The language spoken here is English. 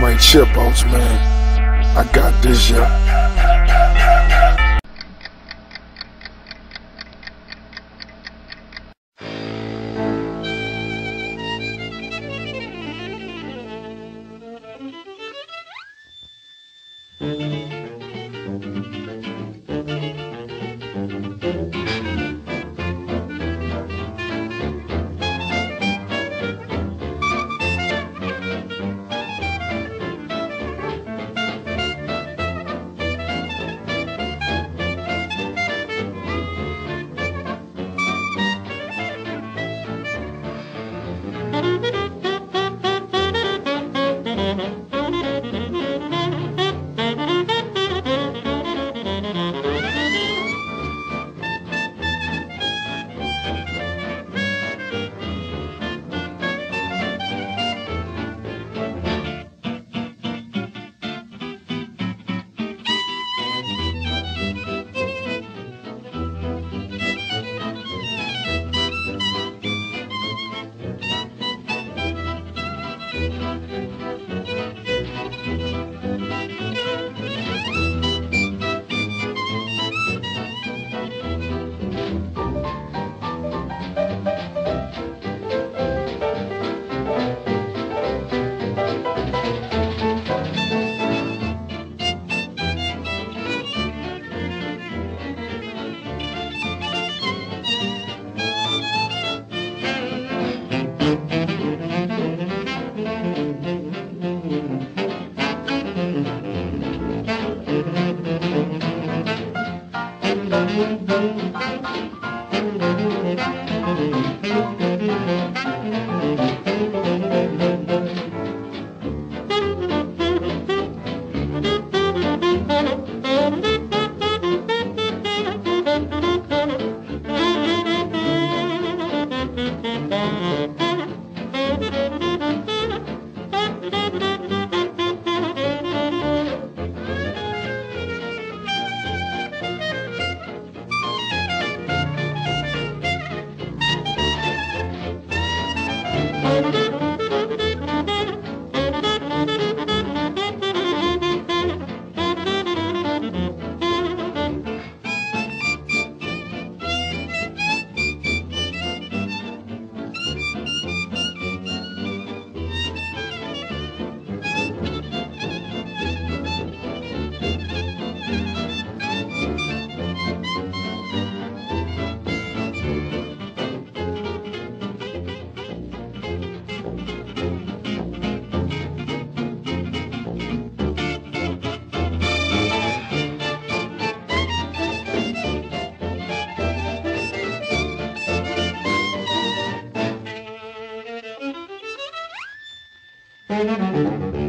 my chip outs, man. I got this, yeah.